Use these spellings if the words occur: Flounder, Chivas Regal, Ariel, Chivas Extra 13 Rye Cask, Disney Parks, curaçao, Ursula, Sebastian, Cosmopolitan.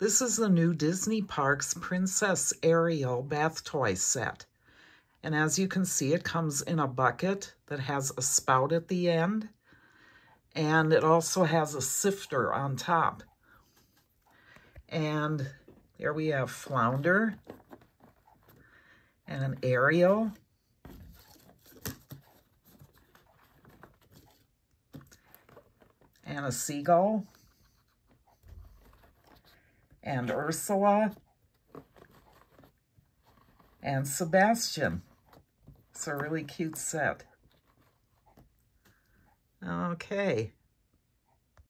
This is the new Disney Parks Princess Ariel bath toy set. And as you can see, it comes in a bucket that has a spout at the end. And it also has a sifter on top. And there we have Flounder and an Ariel. And a seagull. And Ursula, and Sebastian. It's a really cute set. Okay.